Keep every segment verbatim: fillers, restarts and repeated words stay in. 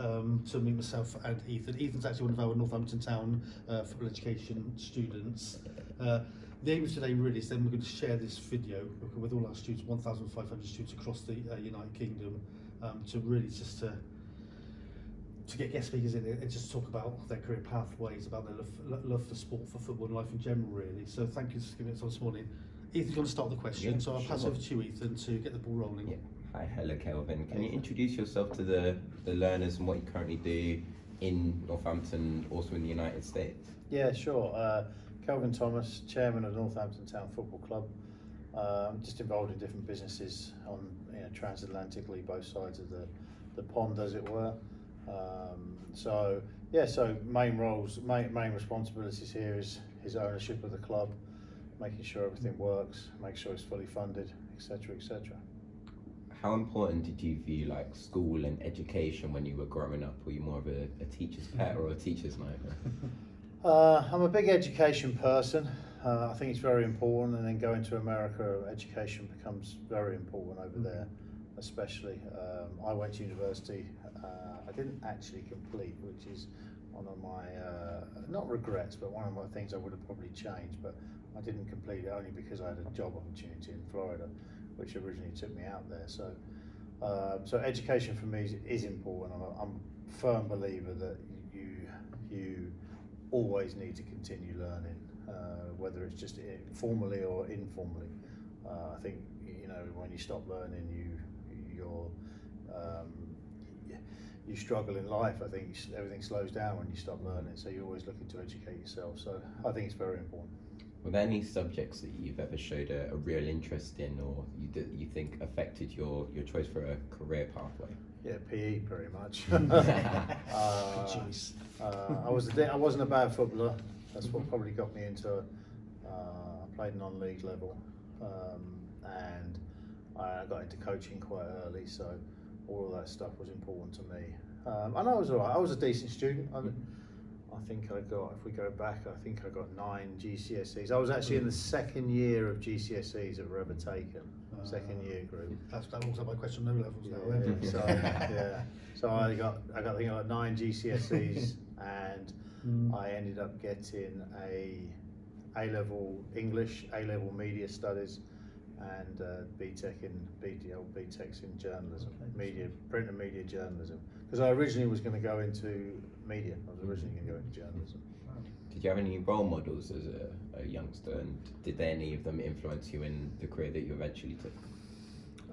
um, to meet myself and Ethan. Ethan's actually one of our Northampton Town uh, Football Education students. Uh, The aim of today really is then we're going to share this video with all our students, one thousand five hundred students across the uh, United Kingdom, um, to really just to, to get guest speakers in and just talk about their career pathways, about their love, love for sport, for football and life in general really. So thank you for giving us this morning. Ethan's going to start the question, yeah, so I'll sure. pass over to you, Ethan, to get the ball rolling. Yeah. Hi, hello Kelvin. Can you introduce yourself to the, the learners and what you currently do in Northampton, also in the United States? Yeah, sure. Uh, Kelvin Thomas, chairman of Northampton Town Football Club. Um, just involved in different businesses on, you know, transatlantically, both sides of the, the pond, as it were. Um, so yeah, so main roles, main, main responsibilities here is his ownership of the club, making sure everything works, make sure it's fully funded, et cetera, et cetera. How important did you view like school and education when you were growing up? Were you more of a, a teacher's pet or a teacher's knife? Uh, I'm a big education person. Uh, I think it's very important, and then going to America, education becomes very important over mm-hmm. there, especially. Um, I went to university. Uh, I didn't actually complete, which is one of my, uh, not regrets, but one of my things I would have probably changed, but I didn't complete it only because I had a job opportunity in Florida, which originally took me out there. So, uh, so education for me is, is important. I'm a, I'm a firm believer that you, you, always need to continue learning, uh, whether it's just formally or informally. Uh, I think, you know, when you stop learning, you you're um, you struggle in life. I think everything slows down when you stop learning, so you're always looking to educate yourself. So I think it's very important. Were there any subjects that you've ever showed a, a real interest in, or you did, you think affected your your choice for a career pathway? Yeah, P E pretty much. uh, Jeez. Uh, I was a, I wasn't a bad footballer. That's what probably got me into. Uh, I played non-league level, um, and I got into coaching quite early. So all of that stuff was important to me. Um, and I was alright. I was a decent student. I, I think I got. If we go back, I think I got nine G C S Es. I was actually in the second year of G C S Es that were ever taken. Second year group. That's, that was my question. No levels yeah, now. Ever. So yeah, so I got I got I think I got nine G C S Es, and mm. I ended up getting a A level English, A level Media Studies, and uh, B Tech in B D L, B Techs in journalism, okay. media, print and media journalism. Because I originally was going to go into media. I was originally going to go into journalism. Did you have any role models as a, a youngster, and did any of them influence you in the career that you eventually took?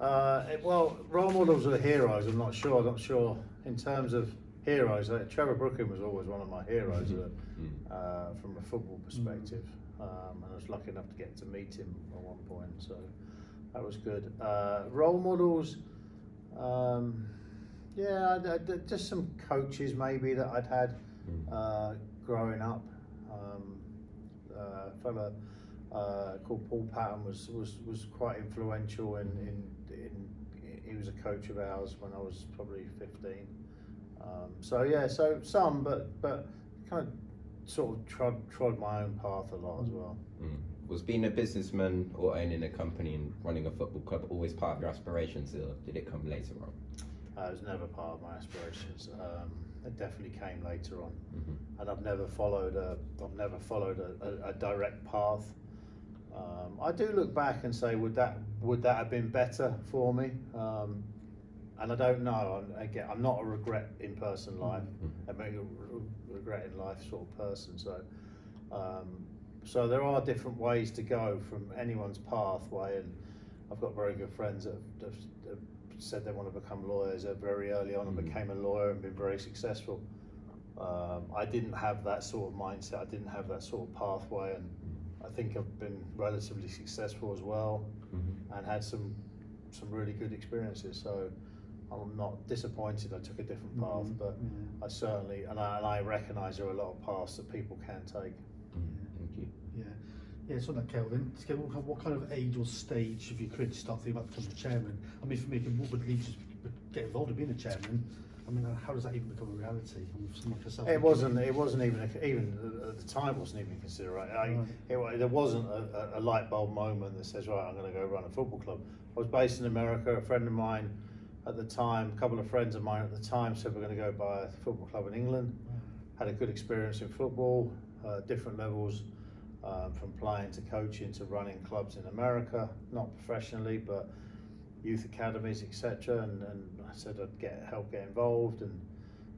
Uh, well, role models are heroes, I'm not sure. I'm not sure in terms of heroes. Uh, Trevor Brooking was always one of my heroes uh, uh, from a football perspective. Um, and I was lucky enough to get to meet him at one point, so that was good. Uh, role models, um, yeah, I, I, just some coaches maybe that I'd had uh, growing up. Um, uh, a fellow uh, called Paul Patton was, was, was quite influential in, in, in, he was a coach of ours when I was probably fifteen. Um, so yeah, so some, but, but kind of sort of trod, trod my own path a lot as well. Mm. Was being a businessman or owning a company and running a football club always part of your aspirations, or did it come later on? Uh, it was never part of my aspirations. Um, It definitely came later on, mm-hmm. and I've never followed a I've never followed a, a, a direct path. Um, I do look back and say, would that would that have been better for me? Um, and I don't know. I'm, again, I'm not a regret in person life. Mm-hmm. I'm a regret in life sort of person. So, um, so there are different ways to go from anyone's pathway, and I've got very good friends that have, that have said they want to become lawyers very early on and became a lawyer and been very successful. Um, I didn't have that sort of mindset. I didn't have that sort of pathway, and I think I've been relatively successful as well, mm-hmm. and had some some really good experiences. So I'm not disappointed I took a different path, mm-hmm. but mm-hmm. I certainly, and I, and I recognise there are a lot of paths that people can take. Thank you. Yeah. Yeah, so that Kelvin, what kind of age or stage of your career to start thinking about becoming a chairman? I mean, for me, what would lead you to get involved in being a chairman? I mean, how does that even become a reality? I mean, for someone like yourself, it wasn't. It wasn't even a, even at the time. It wasn't even considered. Right? I, right. It, there wasn't a, a light bulb moment that says, right, I'm going to go run a football club. I was based in America. A friend of mine at the time. A couple of friends of mine at the time said we're going to go buy a football club in England. Had a good experience in football, uh, different levels, um, from playing to coaching to running clubs in America, not professionally, but youth academies, et cetera. And, and I said I'd get help get involved, and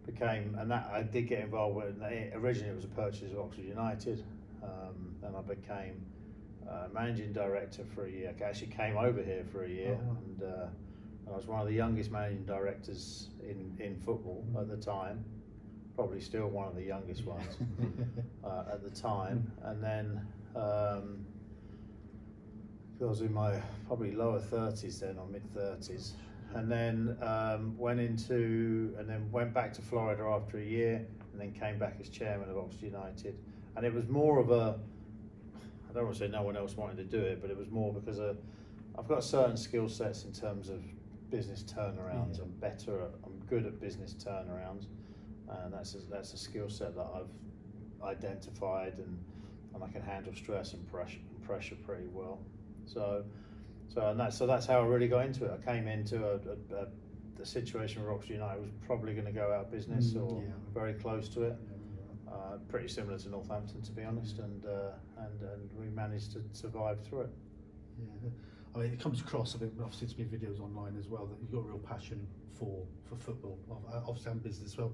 became, and that I did get involved with. Originally, it was a purchase of Oxford United, um, and I became uh, managing director for a year. I actually came over here for a year, oh, wow. and, uh, and I was one of the youngest managing directors in in football mm-hmm. at the time. Probably still one of the youngest ones uh, at the time, and then um, I was in my probably lower thirties then, or mid thirties, and then um, went into and then went back to Florida after a year, and then came back as chairman of Oxford United. And it was more of a, I don't want to say no one else wanted to do it, but it was more because of, I've got certain skill sets in terms of business turnarounds. Yeah. I'm better, at, I'm good at business turnarounds. And that's a, that's a skill set that I've identified, and, and I can handle stress and pressure and pressure pretty well. So so and that so that's how I really got into it. I came into a, a, a the situation where Oxford United was probably going to go out of business, or yeah. very close to it. Uh, pretty similar to Northampton, to be honest, and uh, and and we managed to survive through it. Yeah. I mean, it comes across. I think I've seen some videos online as well that you've got a real passion for for football, obviously, and business as well.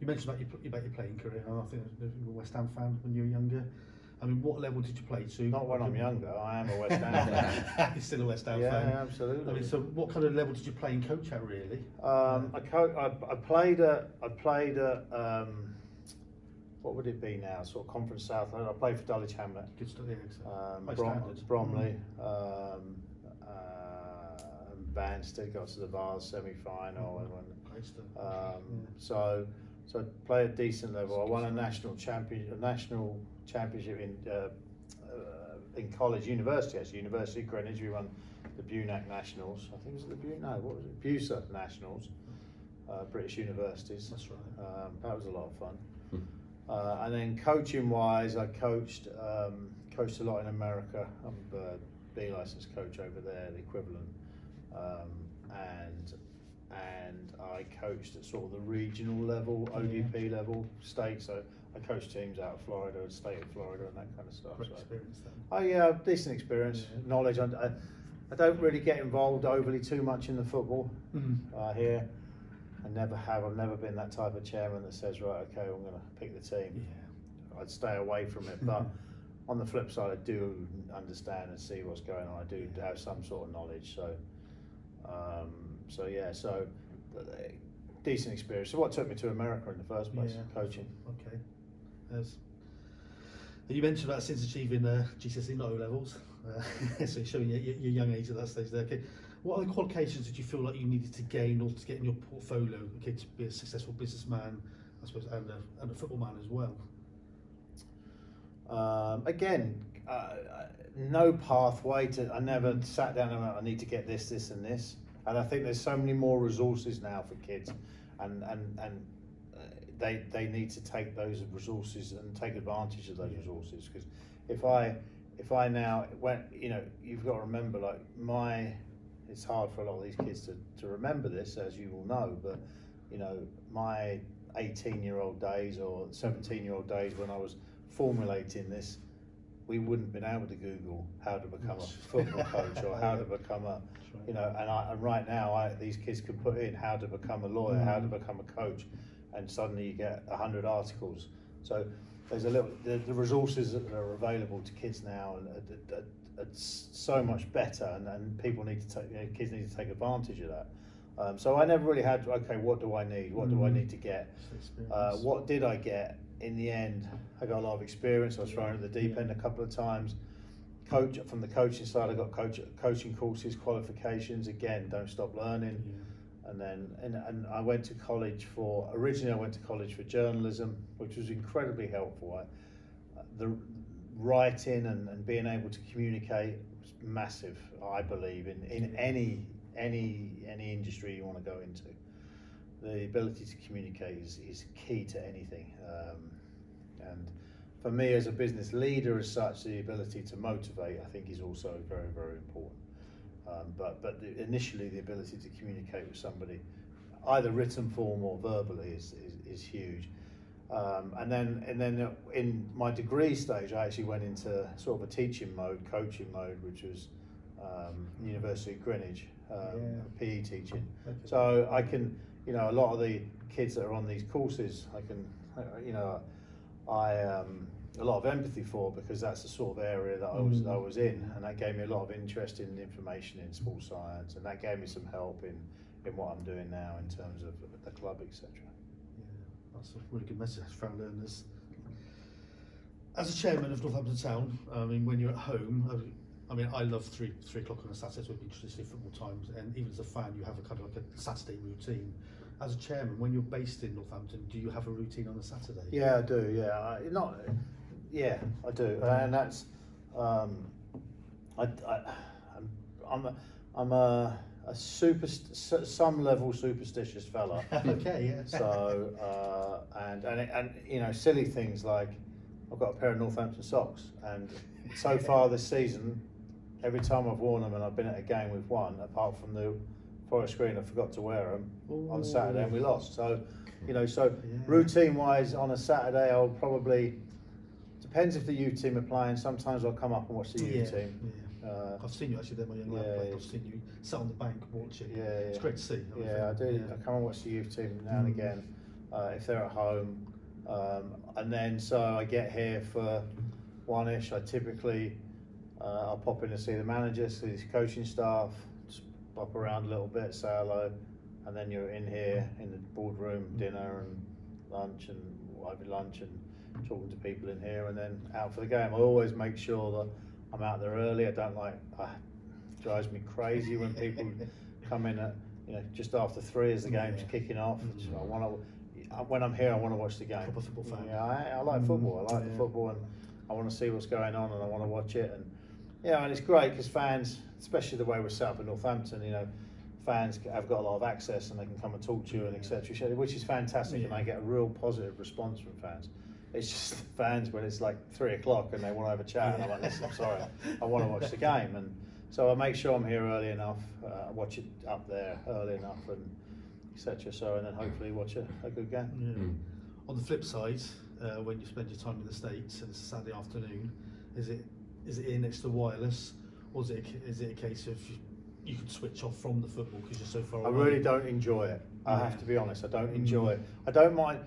You mentioned about your, about your playing career, and I think you were a West Ham fan when you were younger. I mean, what level did you play to? Not when I'm younger, I am a West Ham fan. You're still a West Ham yeah, fan? Yeah, absolutely. I mean, so what kind of level did you play and coach at, really? Um, I, co I, I played at, I played at um, what would it be now, sort of Conference South. I played for Dulwich Hamlet. Good stuff, yeah, um, Brom standard. Bromley, mm. um, uh, Banstead, got to the Vars semi-final. Mm. And, Great stuff. Um, yeah. So, So I play at decent level. I won a national champion, a national championship in uh, uh, in college, university actually, University of Greenwich. We won the B U N A C Nationals. I think it was the B U N A C. No, what was it? B U S A Nationals, uh, British universities. That's right. Um, that was a lot of fun. Hmm. Uh, and then coaching wise, I coached um, coached a lot in America. I'm a B licensed coach over there, the equivalent, um, and. and I coached at sort of the regional level, O D P yeah. level, state, so I coached teams out of Florida, state of Florida, and that kind of stuff. Great so. experience then. Oh yeah, decent experience, yeah. knowledge. I, I, I don't really get involved overly too much in the football mm. uh, here. I never have, I've never been that type of chairman that says, right, okay, I'm gonna pick the team. Yeah. I'd stay away from it, but on the flip side, I do understand and see what's going on. I do have some sort of knowledge, so. Um, So yeah, so uh, decent experience. So what took me to America in the first place? Yeah. Coaching. Okay. Yes. You mentioned about since achieving uh, G C S E, not O levels, uh, so showing your, your young age at that stage there. Okay. What other qualifications did you feel like you needed to gain or to get in your portfolio, okay, to be a successful businessman, I suppose, and a, and a football man as well? Um, again, uh, no pathway to. I never sat down and went, I need to get this, this, and this. And I think there's so many more resources now for kids, and and and they they need to take those resources and take advantage of those yeah. resources. Because if I if I now when you know you've got to remember, like my it's hard for a lot of these kids to to remember this, as you all know. But you know my eighteen year old days or seventeen year old days when I was formulating this, we wouldn't have been able to Google how to become a football coach or how to become a, you know, and, I, and right now I, these kids can put in how to become a lawyer, how to become a coach, and suddenly you get a hundred articles. So there's a little, the, the resources that are available to kids now are, are, are, are so much better, and, and people need to take, you know, kids need to take advantage of that. Um, so I never really had, okay, what do I need? What do I need to get? Uh, what did I get? In the end, I got a lot of experience. I was thrown at the deep end a couple of times. Coach from the coaching side, I got coach coaching courses, qualifications. Again, don't stop learning. Yeah. And then, and, and I went to college for. Originally, I went to college for journalism, which was incredibly helpful. I, the writing and, and being able to communicate was massive. I believe in in any any any industry you want to go into. The ability to communicate is, is key to anything, um, and for me as a business leader as such, the ability to motivate I think is also very, very important. Um, but but the, initially the ability to communicate with somebody, either written form or verbally, is is, is huge. Um, and then and then in my degree stage, I actually went into sort of a teaching mode, coaching mode, which was um, University of Greenwich, um, yeah. P E teaching. So I can, you know, a lot of the kids that are on these courses, I can, you know, I um, a lot of empathy for, because that's the sort of area that I was mm. I was in, and that gave me a lot of interest in information in sports science, and that gave me some help in in what I'm doing now in terms of the club, et cetera. That's a really good message for our learners. As a chairman of Northampton Town, I mean, when you're at home, I mean, I love three three o'clock on a Saturday, so it'd be traditionally football times. And even as a fan, you have a kind of like a Saturday routine. As a chairman, when you're based in Northampton, do you have a routine on a Saturday? Yeah, I do. Yeah, I, not. Yeah, I do, and that's. Um, I, I I'm I'm a, I'm a a super some level superstitious fella. Okay, yeah. So uh, and and and you know, silly things like I've got a pair of Northampton socks, and so far this season, every time I've worn them and I've been at a game with one, apart from the Forest Green, I forgot to wear them Ooh. on Saturday and we lost. So you know, so yeah. routine wise on a Saturday, I'll probably depends if the U team are playing. Sometimes I'll come up and watch the U yeah. team. Yeah. Uh, I've seen you actually there, my young yeah, lad. Like, I've seen you sit on the bank watching. Yeah, yeah. It's great to see. I yeah, think. I do. Yeah. I come and watch the youth team now and mm. again uh, if they're at home, um, and then so I get here for one-ish. I typically uh, I'll pop in and see the manager, see his coaching staff, just pop around a little bit, say hello, and then you're in here in the boardroom, mm. dinner and lunch and over lunch and talking to people in here, and then out for the game. I always make sure that I'm out there early. I don't like. Uh, it drives me crazy when people come in at, you know, just after three as the game's yeah. kicking off. Mm-hmm. I want to. When I'm here, I want to watch the game. Proper football fan. Yeah, I, I like football. I like yeah. the football, and I want to see what's going on, and I want to watch it. And yeah, and it's great because fans, especially the way we're set up in Northampton, you know, fans have got a lot of access, and they can come and talk to you yeah. and et cetera, which is fantastic. Yeah. And I get a real positive response from fans. It's just fans when it's like three o'clock and they want to have a chat, and I'm like, listen, I'm sorry, I want to watch the game. And so I make sure I'm here early enough, uh, watch it up there early enough, and et cetera. So, and then hopefully watch a, a good game. Yeah. Mm. On the flip side, uh, when you spend your time in the States and it's a Saturday afternoon, is it is it here next to wireless, or is it is it a case of you, you can switch off from the football because you're so far away? I really don't enjoy it. I yeah. have to be honest. I don't enjoy it. I don't mind.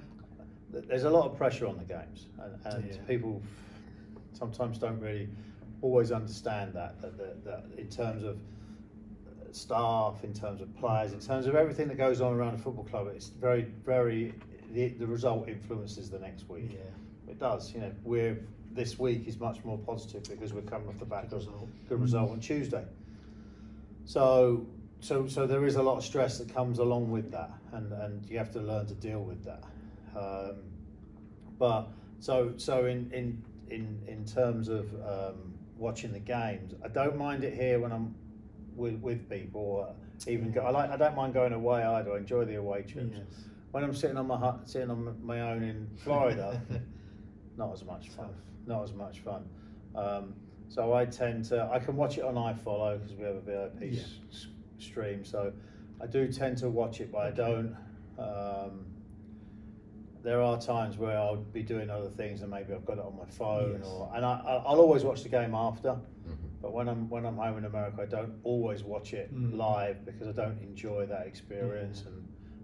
There's a lot of pressure on the games, and, and yeah. people sometimes don't really always understand that, that, that, that in terms of staff, in terms of players, in terms of everything that goes on around a football club, it's very, very, the, the result influences the next week. Yeah. It does, you know, we're, this week is much more positive because we're coming off the back of a good result on Tuesday. So, so, so there is a lot of stress that comes along with that, and, and you have to learn to deal with that. Um, but so so in in in in terms of um, watching the games, I don't mind it here when I'm with with people. Or even go, I like I don't mind going away either. I enjoy the away trips. Yes. When I'm sitting on my hut, sitting on my own in Florida, not as much fun. Not as much fun. Um, so I tend to I can watch it on iFollow because we have a V I P yeah. s stream. So I do tend to watch it, but I don't. Um, There are times where I'll be doing other things, and maybe I've got it on my phone, yes. or and I, I'll always watch the game after. Mm-hmm. But when I'm when I'm home in America, I don't always watch it mm. live because I don't enjoy that experience. Yeah. And,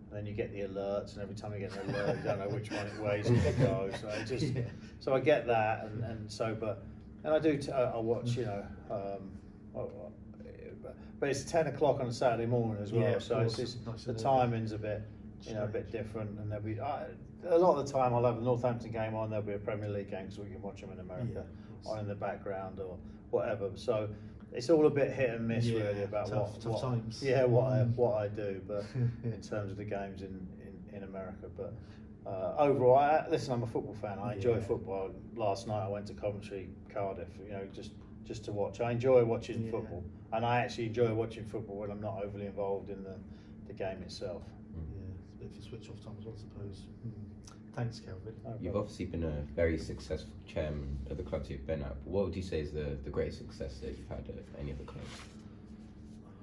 and then you get the alerts, and every time you get an alert, you don't know which one it weighs to go. So I just yeah. so I get that, and, and so but and I do t I watch, you know, um, I, I, but it's ten o'clock on a Saturday morning as well, yeah, so it's just, nice the timing's a bit. You know, a bit different, and there'll be uh, a lot of the time I'll have a Northampton game on. There'll be a Premier League game because we can watch them in America yeah, on in the background or whatever. So it's all a bit hit and miss yeah, really about tough, what, tough what times. yeah what I, what I do, but in terms of the games in in, in America. But uh, overall, I, listen, I'm a football fan. I enjoy yeah. football. Last night I went to Coventry, Cardiff. You know, just just to watch. I enjoy watching yeah. football, and I actually enjoy watching football when I'm not overly involved in the the game itself. If you switch off time as well, I suppose. Mm. Thanks, Kelvin. You've obviously been a very successful chairman of the clubs you've been at. What would you say is the, the greatest success that you've had at any of the clubs?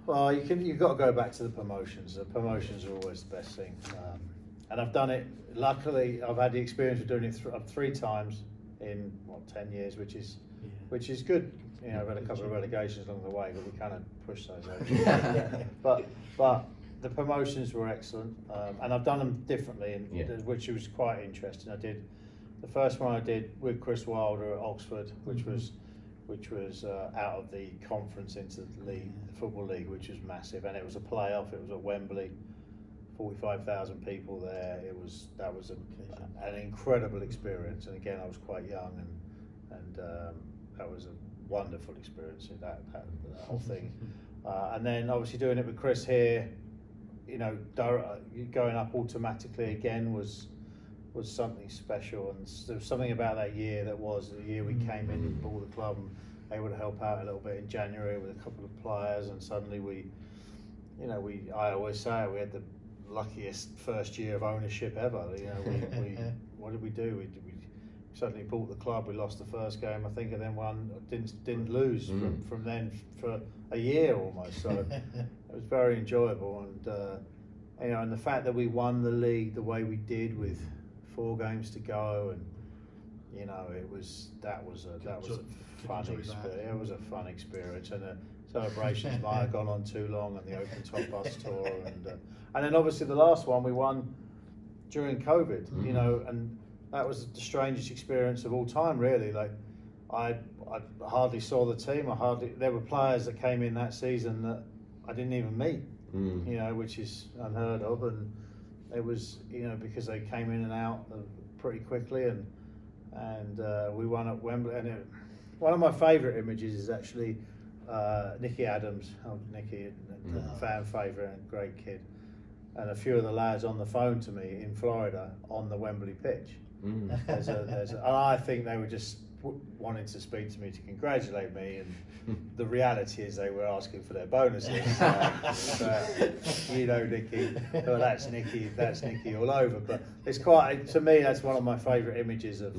Well, you can, you've got to go back to the promotions. The promotions are always the best thing. Um, and I've done it, luckily, I've had the experience of doing it th three times in, what, ten years, which is yeah. which is good. You know, I've had a couple of relegations along the way, but we kind of pushed those over. but, but the promotions were excellent. Um, and I've done them differently, and, yeah. which was quite interesting. I did, the first one I did with Chris Wilder at Oxford, which mm-hmm. was which was uh, out of the conference into the league, the Football League, which was massive, and it was a playoff. It was at Wembley, forty-five thousand people there. It was that was a, an incredible experience, and again, I was quite young, and and um, that was a wonderful experience. That, that, that whole thing, uh, and then obviously doing it with Chris here, you know, going up automatically again was. was something special, and there was something about that year that was the year we came in and bought the club, and able to help out a little bit in January with a couple of players, and suddenly we, you know, we I always say we had the luckiest first year of ownership ever. You know, we, we what did we do? We, we suddenly bought the club. We lost the first game, I think, and then one didn't didn't lose mm. from, from then for a year almost. So it was very enjoyable, and uh, you know, and the fact that we won the league the way we did with. Four games to go, and you know it was that was a that was a fun experience. It was a fun experience, and the celebrations might have gone on too long, and the open top bus tour, and uh, and then obviously the last one we won during COVID. Mm-hmm. You know, and that was the strangest experience of all time, really. Like I I hardly saw the team. I hardly there were players that came in that season that I didn't even meet. Mm. You know, which is unheard of, and. It was, you know, because they came in and out pretty quickly, and and uh, we won at Wembley. And it, one of my favourite images is actually uh, Nicky Adams. Oh, Nicky, no. fan favourite and great kid. And a few of the lads on the phone to me in Florida on the Wembley pitch. Mm. There's a, there's a, and I think they were just wanting to speak to me to congratulate me, and the reality is they were asking for their bonuses. Uh, so, you know, Nicky, well, that's Nicky, that's Nicky all over. But it's quite, to me, that's one of my favourite images of,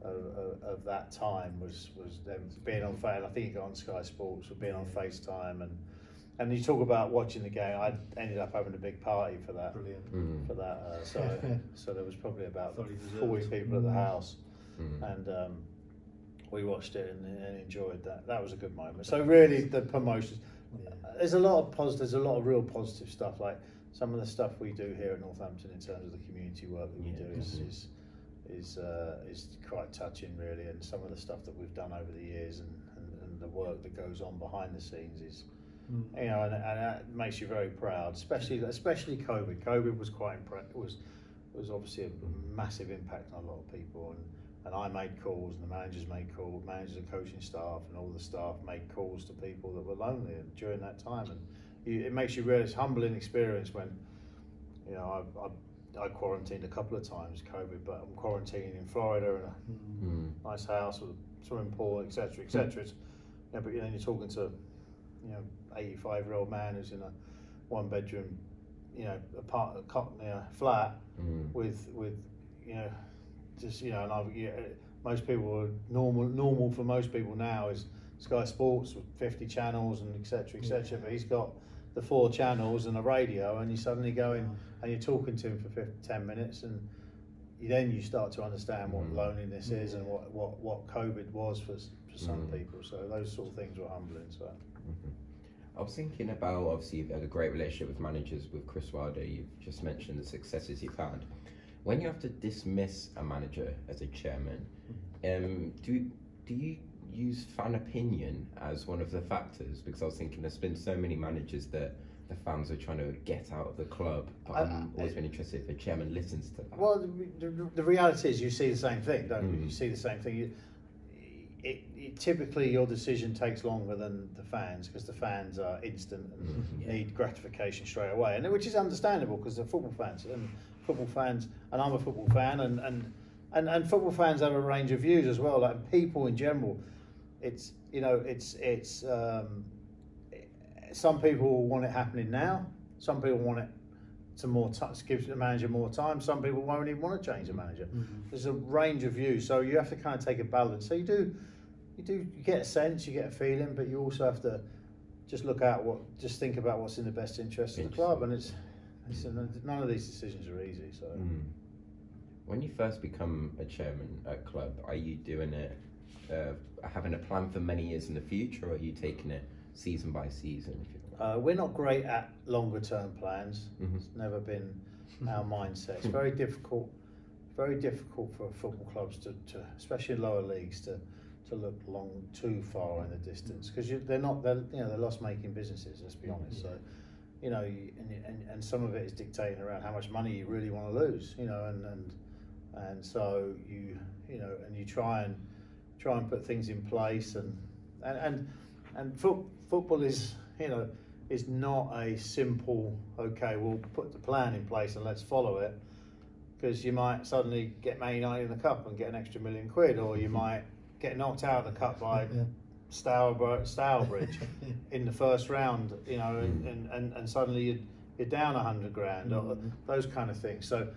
of, of of that time was was them being on. I think on Sky Sports, or being on FaceTime, and and you talk about watching the game. I ended up having a big party for that. Brilliant. Mm. For that, uh, so so there was probably about forty people at the house, mm. and. Um, We watched it and, and enjoyed that. That was a good moment. So really, the promotions. Yeah. There's a lot of positive. There's a lot of real positive stuff. Like some of the stuff we do here at Northampton in terms of the community work that we yeah, do is is is, uh, is quite touching, really. And some of the stuff that we've done over the years, and, and, and the work that goes on behind the scenes is, mm. you know, and, and that makes you very proud. Especially especially COVID. COVID was quite impre- was was obviously a massive impact on a lot of people. And, And I made calls, and the managers made calls, managers and coaching staff, and all the staff made calls to people that were lonely during that time. And you, it makes you realise, humbling experience when, you know, I, I, I quarantined a couple of times, COVID, but I'm quarantining in Florida in a mm. nice house with a swimming pool, et cetera, et cetera. Mm. Yeah, but then you're talking to, you know, eighty-five-year-old man who's in a one-bedroom, you know, apart, you know, flat mm. with with, you know. Just you know, and I've, yeah, most people are normal. Normal for most people now is Sky Sports with fifty channels and et cetera et cetera. But he's got the four channels and a radio, and you suddenly go in and you're talking to him for fifty, ten minutes, and you, then you start to understand what loneliness is and what what, what COVID was for for some mm. people. So those sort of things were humbling. So mm-hmm. I was thinking about obviously you've had a great relationship with managers with Chris Wilder. You've just mentioned the successes you've had. When you have to dismiss a manager as a chairman, um, do do you use fan opinion as one of the factors? Because I was thinking there's been so many managers that the fans are trying to get out of the club, but I've um, always been interested if the chairman listens to that. Well, the, the, the reality is you see the same thing, don't you? Mm. You see the same thing. You, it, it, typically, your decision takes longer than the fans because the fans are instant and yeah. need gratification straight away, and which is understandable because they're football fans. And, Football fans, and I'm a football fan, and, and and and football fans have a range of views as well. Like people in general, it's you know it's it's um, some people want it happening now. Some people want it to more t gives the manager more time. Some people won't even want to change the manager. Mm-hmm. There's a range of views, so you have to kind of take a balance. So you do you do you get a sense, you get a feeling, but you also have to just look at what, just think about what's in the best interest of the club, and it's, it's none of these decisions are easy. So, mm. when you first become a chairman at a club, are you doing it, uh, having a plan for many years in the future, or are you taking it season by season? If you like? uh, we're not great at longer term plans. Mm-hmm. It's never been our mindset. It's very difficult, very difficult for football clubs to, to especially in lower leagues, to. to look long too far in the distance, because they're not, they're, you know, they're loss-making businesses, let's be honest. So, you know, and, and, and some of it is dictating around how much money you really want to lose, you know, and and and so you you know, and you try and try and put things in place, and and and, and foot, football is, you know, is not a simple, okay, we'll put the plan in place and let's follow it, because you might suddenly get Man United in the cup and get an extra million quid, or you might get knocked out of the cup by yeah. Stourbridge in the first round, you know, and, and, and suddenly you're, you're down a hundred grand, mm-hmm. or those kind of things. So,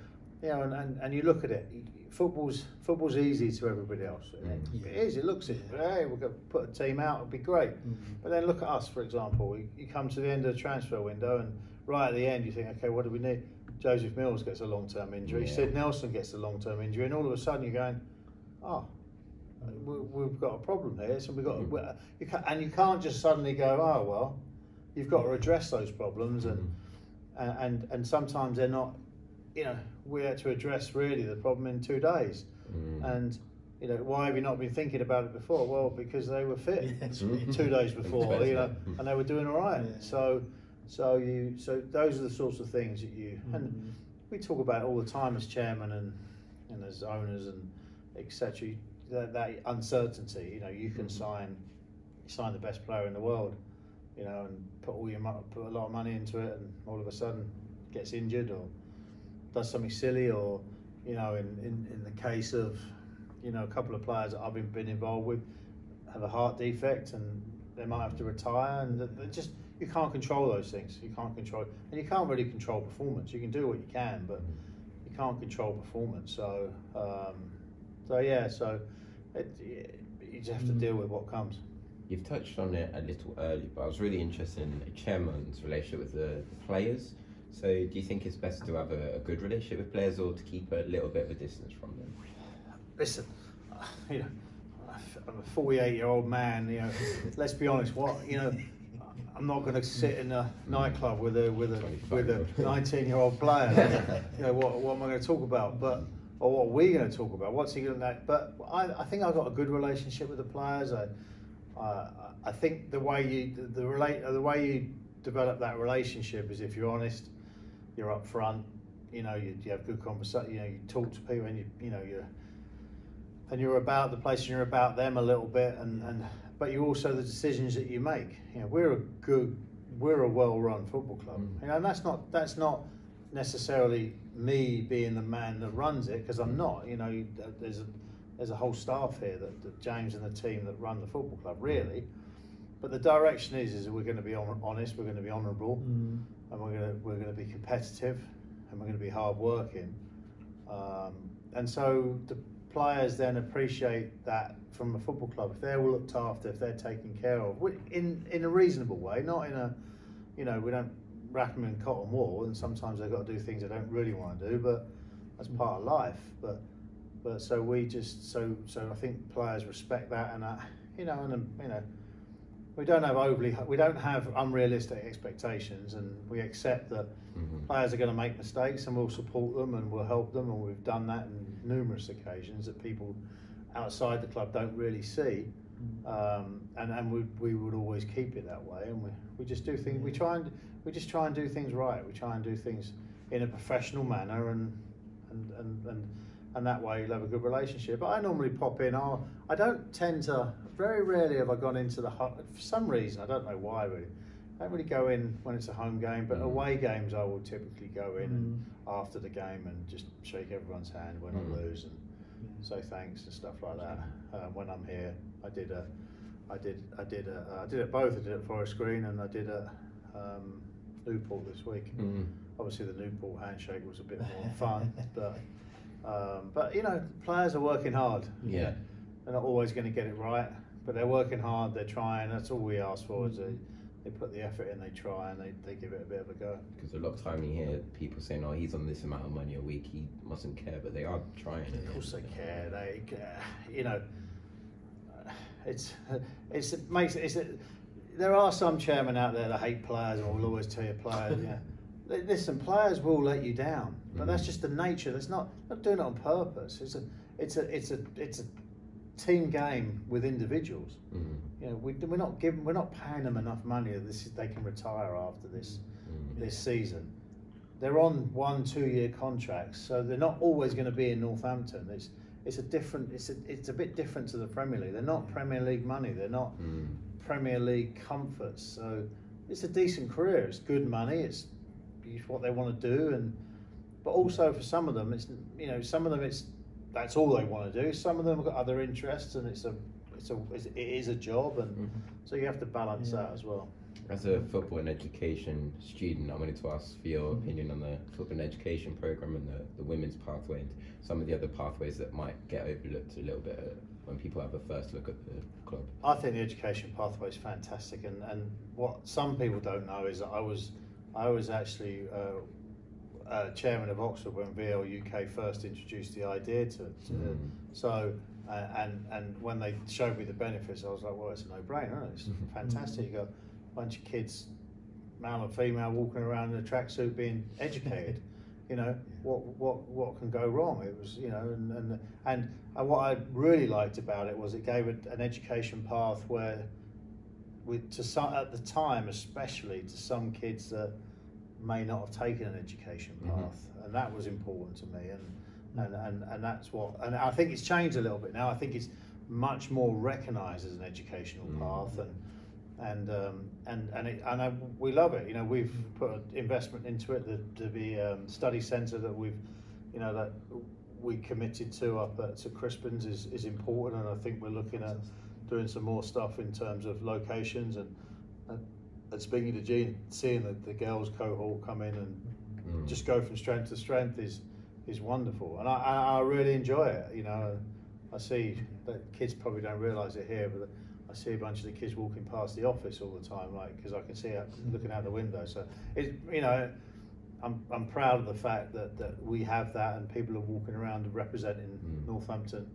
you know, and, and, and you look at it, football's football's easy to everybody else. Mm-hmm. It is, it looks easy. Hey, we're going to put a team out, it'll be great. Mm-hmm. But then look at us, for example. We, you come to the end of the transfer window, and right at the end you think, okay, what do we need? Joseph Mills gets a long-term injury, yeah. Sid Nelson gets a long-term injury, and all of a sudden you're going, oh, we've got a problem here, so we've got to, you can't, and you can't just suddenly go, oh well, you've got to address those problems, and mm. and and sometimes they're not, you know, we had to address really the problem in two days, mm. and you know, why have you not been thinking about it before? Well, because they were fit two days before, you know, and they were doing all right. Yeah. So, so you, so those are the sorts of things that you, mm. and we talk about all the time as chairman and and as owners and et cetera. That, that uncertainty, you know, you can mm-hmm. sign sign the best player in the world, you know, and put all your put a lot of money into it, and all of a sudden gets injured or does something silly, or you know, in, in, in the case of, you know, a couple of players that I've been, been involved with have a heart defect and they might have to retire, and they just, you can't control those things. You can't control, and you can't really control performance. You can do what you can, but you can't control performance. So um, so yeah, so It, you just have to deal with what comes. You've touched on it a little earlier, but I was really interested in a chairman's relationship with the, the players. So do you think it's best to have a, a good relationship with players, or to keep a little bit of a distance from them? Listen, you know, I'm a forty-eight year old man, you know, let's be honest, what, you know, I'm not going to sit in a nightclub with a with a with a nineteen year old player. You know, what, what am I going to talk about? But or what we're going to talk about, what's he going to do? But I, I think I've got a good relationship with the players. I, uh, I think the way you the, the relate the way you develop that relationship is if you're honest, you're upfront, you know, you, you have good conversation, you know, you talk to people, and you you know you're and you're about the place, and you're about them a little bit, and and but you also the decisions that you make. You know, we're a good, we're a well-run football club, mm. you know, and that's not that's not. necessarily me being the man that runs it, because I'm not, you know, there's a, there's a whole staff here that, that James and the team that run the football club really, but the direction is is we're going to be honest, we're going to be honourable, mm. and we're going to we're going to be competitive, and we're going to be hard working, um, and so the players then appreciate that from a football club if they're looked after, if they're taken care of in in a reasonable way, not in a, you know, we don't wrap them in cotton wool, and sometimes they've got to do things they don't really want to do, but that's part of life. But but so we just so so I think players respect that, and uh, you know, and you know, we don't have overly we don't have unrealistic expectations, and we accept that mm-hmm. players are going to make mistakes, and we'll support them and we'll help them, and we've done that on numerous occasions that people outside the club don't really see. Um, and and we we would always keep it that way, and we we just do things we try and we just try and do things right. We try and do things in a professional manner, and and and and, and that way you'll have a good relationship. But I normally pop in. I'll, I don't tend to. Very rarely have I gone into the home, for some reason. I don't know why really. I don't really go in when it's a home game, but mm. away games I will typically go in mm. and after the game and just shake everyone's hand when mm. I lose and yeah. say thanks and stuff like that. Uh, when I'm here. I did a, I did, I did a, I did it both. I did it at Forest Green and I did it at um, Newport this week. Mm. Obviously, the Newport handshake was a bit more fun, but um, but you know, players are working hard. Yeah, they're not always going to get it right, but they're working hard. They're trying. That's all we ask for is a, they put the effort in, they try, and they, they give it a bit of a go. Because a lot of time you hear people saying, oh, he's on this amount of money a week, he mustn't care, but they are trying. Of course they care, they, uh, you know, it's, it's, it makes, it's, it, there are some chairmen out there that hate players and will always tell you players, yeah. Listen, players will let you down, but that's just the nature. That's not, not doing it on purpose. It's a, it's a, it's a, it's a team game with individuals. Mm. You know, we, we're not giving, we're not paying them enough money that this is, they can retire after this, mm. this season. They're on one, two-year contracts, so they're not always going to be in Northampton. It's, it's a different, it's a, it's a bit different to the Premier League. They're not Premier League money. They're not mm. Premier League comforts. So it's a decent career. It's good money. It's what they want to do, and but also for some of them, it's, you know, some of them it's that's all they want to do. Some of them have got other interests, and it's a it's a it is a job, and mm-hmm. so you have to balance yeah. that as well. As a football and education student, I wanted to ask for your opinion on the football and education programme and the, the women's pathway and some of the other pathways that might get overlooked a little bit when people have a first look at the club. I think the education pathway is fantastic, and and what some people don't know is that I was. I was actually uh, uh, chairman of Oxford when V L U K first introduced the idea to it. Mm. So, uh, and and when they showed me the benefits, I was like, well, it's a no-brainer, isn't it? It's fantastic. You got a bunch of kids, male and female, walking around in a tracksuit being educated. You know, what what what can go wrong? It was, you know, and and and, and what I really liked about it was it gave it an education path where. With, to some, at the time especially, to some kids that may not have taken an education path, mm-hmm. and that was important to me, and, and and and that's what, and I think it's changed a little bit now. I think it's much more recognised as an educational mm-hmm. path, and and um, and and it, and I, we love it. You know, we've put an investment into it. The, the, the um, study centre that we've, you know, that we committed to up at to Crispin's is is important, and I think we're looking at. Doing some more stuff in terms of locations, and and, and speaking to Jean, seeing that the girls cohort come in and mm. just go from strength to strength is is wonderful, and I, I I really enjoy it. You know, I see that kids probably don't realise it here, but I see a bunch of the kids walking past the office all the time, like because I can see out, looking out the window. So it, you know, I'm I'm proud of the fact that that we have that, and people are walking around representing mm. Northampton.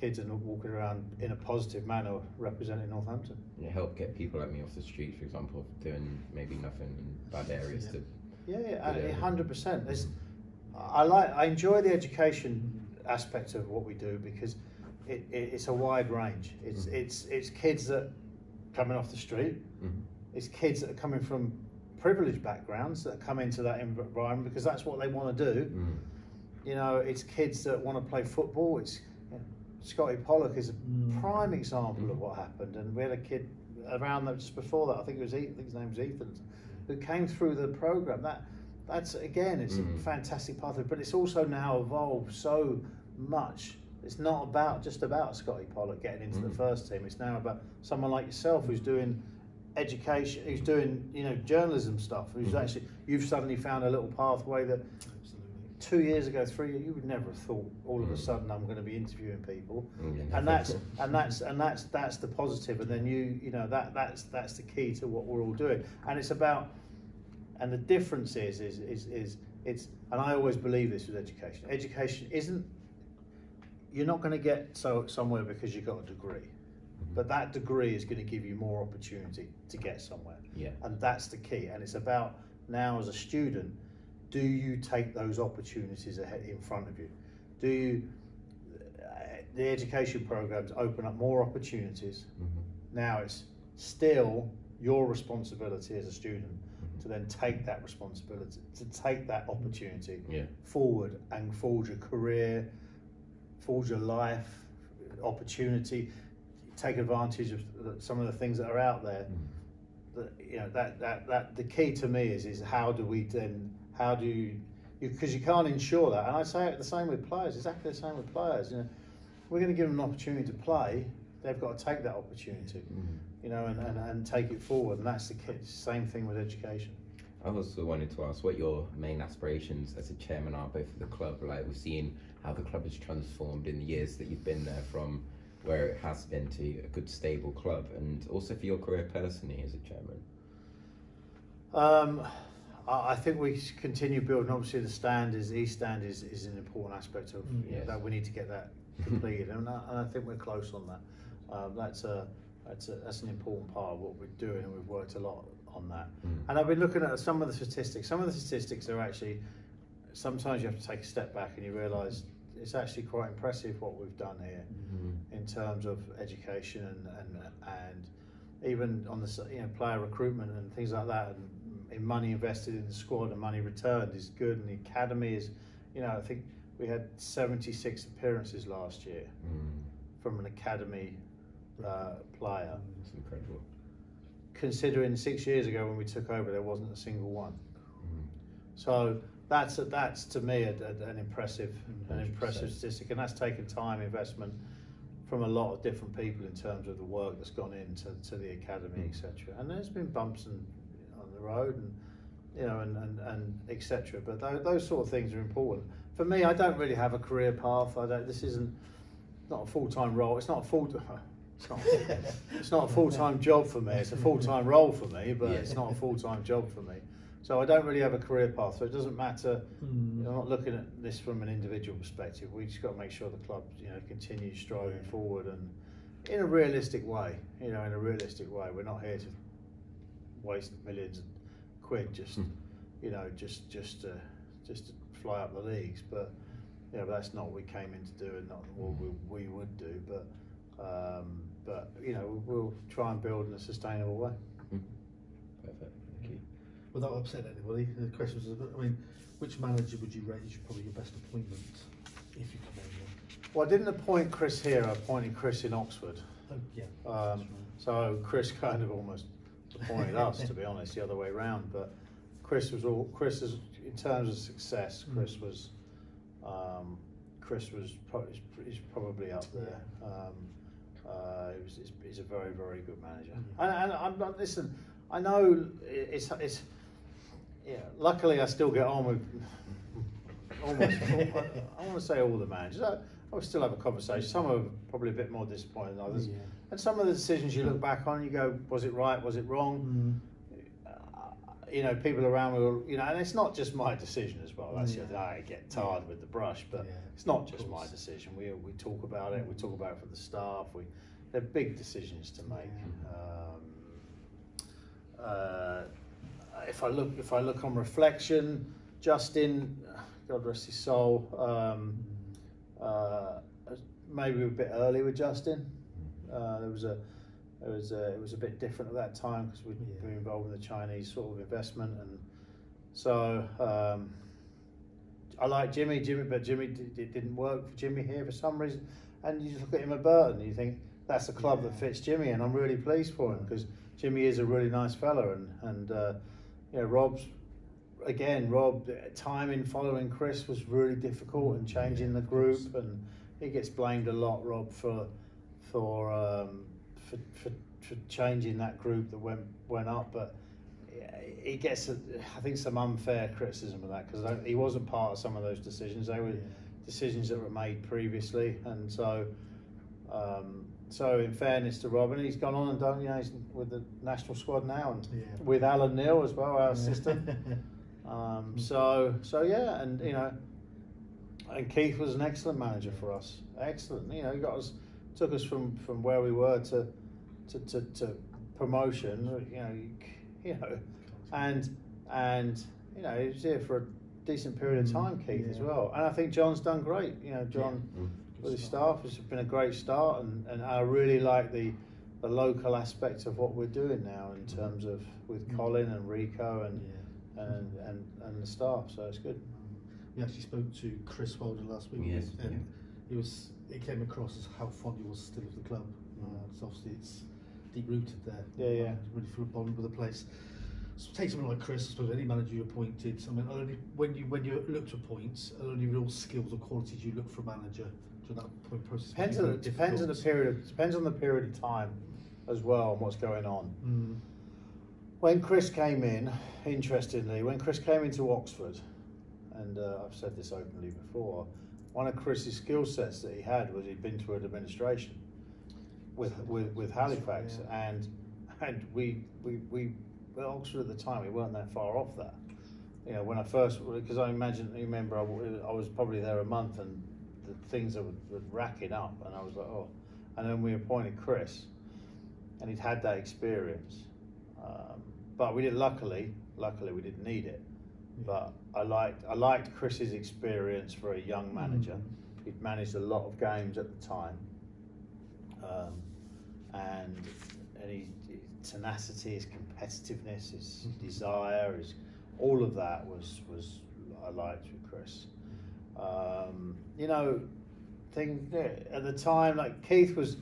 Kids and walking around in a positive manner representing Northampton. And it helped get people like me off the street, for example, doing maybe nothing in bad areas. Yeah, to yeah, yeah one hundred percent. There's, I like, I enjoy the education aspect of what we do because it, it, it's a wide range. It's mm-hmm. it's it's kids that are coming off the street. Mm-hmm. It's kids that are coming from privileged backgrounds that come into that environment because that's what they want to do. Mm-hmm. You know, it's kids that want to play football. It's Scotty Pollock is a prime example of what happened, and we had a kid around that just before that. I think it was Ethan, I think his name was Ethan, who came through the program. That that's again, it's mm. a fantastic pathway, but it's also now evolved so much. It's not about just about Scotty Pollock getting into mm. the first team. It's now about someone like yourself who's doing education, who's doing you know journalism stuff. Who's mm. actually you've suddenly found a little pathway that. Two years ago, three years, you would never have thought all of a sudden I'm going to be interviewing people, mm-hmm. and that's and that's and that's that's the positive. And then you you know that that's that's the key to what we're all doing. And it's about and the difference is is is, is it's and I always believe this with education. Education isn't you're not going to get so somewhere because you got a degree, mm-hmm. but that degree is going to give you more opportunity to get somewhere. Yeah, and that's the key. And it's about now as a student. Do you take those opportunities ahead in front of you? Do you, the education programs open up more opportunities. Mm-hmm. Now it's still your responsibility as a student mm-hmm. to then take that responsibility, to take that opportunity yeah. forward and forge a career, forge a life, opportunity, take advantage of some of the things that are out there. Mm-hmm. That, you know, that, that, that, the key to me is, is how do we then, How do you, because you, you can't ensure that. And I say it the same with players, exactly the same with players. You know, we're going to give them an opportunity to play, they've got to take that opportunity, mm-hmm. you know, and, and, and take it forward. And that's the same thing with education. I also wanted to ask what your main aspirations as a chairman are, both for the club, like we've seen how the club has transformed in the years that you've been there from where it has been to a good stable club, and also for your career personally as a chairman. Um, I think we continue building. Obviously, the stand is East Stand is, is an important aspect of mm, yes. that. We need to get that completed, and I, and I think we're close on that. Um, that's a that's a, that's an important part of what we're doing, and we've worked a lot on that. Mm. And I've been looking at some of the statistics. Some of the statistics are actually sometimes you have to take a step back and you realise it's actually quite impressive what we've done here mm-hmm. in terms of education and and, and even on the you know player recruitment and things like that. And, in money invested in the squad and money returned is good, and the academy is, you know, I think we had seventy-six appearances last year mm. from an academy uh, player. That's incredible. Considering six years ago when we took over, there wasn't a single one. Mm. So that's a, that's to me a, a, an impressive, one hundred percent. An impressive statistic, and that's taken time, investment from a lot of different people in terms of the work that's gone into to the academy, mm. et cetera. And there's been bumps and. Road and you know and and, and etc. But th those sort of things are important for me. I don't really have a career path. I don't. This isn't not a full time role. It's not a full. It's not. It's not a full time job for me. It's a full time role for me, but yeah. it's not a full time job for me. So I don't really have a career path. So it doesn't matter. Mm. I'm not looking at this from an individual perspective. We just got to make sure the club you know continues striving yeah. forward and in a realistic way. You know, in a realistic way. We're not here to waste millions of quid just mm. you know just just to, just to fly up the leagues, but you know that's not what we came in to do and not what we, we would do, but um, but you know we'll try and build in a sustainable way. Mm. Perfect, thank you. Without upsetting anybody, the question was, I mean, which manager would you rate as probably your best appointment if you come over? Well, I didn't appoint Chris here, I appointed Chris in Oxford. Oh yeah. Um, right. So Chris kind of almost appointed us, to be honest, the other way around. But Chris was all Chris is in terms of success. Chris was, um, Chris was pro is probably up there. Um, uh, he was, he's a very very good manager. And, and I'm not listen. I know it's it's yeah. Luckily, I still get on with almost. all, I, I want to say all the managers. I, I still have a conversation. Some are probably a bit more disappointed than others. Yeah. And some of the decisions you look back on, you go, was it right? Was it wrong? Mm. Uh, you know, people around me will, you know, and it's not just my decision as well. That's yeah. the, I get tarred yeah. with the brush, but yeah, it's not just my decision. We we talk about it. We talk about it for the staff. We they're big decisions to make. Yeah. Um, uh, if I look, if I look on reflection, Justin, God rest his soul. Um, Uh, maybe we were a bit early with Justin. Uh, there was a, there was a, it was a bit different at that time because we'd yeah. been involved in the Chinese sort of investment, and so um, I like Jimmy, Jimmy, but Jimmy it didn't work for Jimmy here for some reason. And you just look at him at Burton, and you think that's a club yeah. that fits Jimmy, and I'm really pleased for him because Jimmy is a really nice fella, and and uh, you know Rob's. Again, Rob, timing following Chris was really difficult and changing yeah, the group, and he gets blamed a lot, Rob, for for, um, for for for changing that group that went went up. But he gets, a, I think, some unfair criticism of that because he wasn't part of some of those decisions. They were yeah. decisions that were made previously, and so um, so in fairness to Rob, and he's gone on and done. You know, he's with the national squad now, and yeah. with Alan Neal as well, our yeah. assistant. Um, so, so yeah, and you know, and Keith was an excellent manager for us. Excellent, you know, he got us, took us from from where we were to, to, to, to promotion. You know, you know, and and you know, he was here for a decent period of time, Keith yeah. as well. And I think John's done great. You know, John yeah. with his staff has been a great start, and and I really like the the local aspect of what we're doing now in terms of with Colin and Rico and. Yeah. And, and and the staff, so it's good. We actually spoke to Chris Wilder last week, yes, and yeah. it was it came across as how fond he was still of the club. Mm. Uh, so obviously it's deep rooted there. Yeah, yeah. Really feel bond with the place. So take someone like Chris. I suppose any manager you appointed. I mean, only when you when you look to appoint, are there any real skills or qualities you look for a manager during that point process? Depends on depends on the period. Of, depends on the period of time, as well, and what's going on. Mm. When Chris came in, interestingly, when Chris came into Oxford, and uh, I've said this openly before, one of Chris's skill sets that he had was he'd been through administration with with, with Halifax, yeah. and and we we we at Oxford at the time, we weren't that far off that. You know, when I first, because I imagine, you remember, I, I was probably there a month and the things that were, were racking up, and I was like, oh. And then we appointed Chris, and he'd had that experience. Um, but we did, luckily, luckily we didn't need it. But I liked, I liked Chris's experience for a young manager. Mm-hmm. He'd managed a lot of games at the time. Um, and and he, his tenacity, his competitiveness, his mm-hmm. desire, his, all of that was, was I liked with Chris. Um, you know, thing at the time, like Keith was,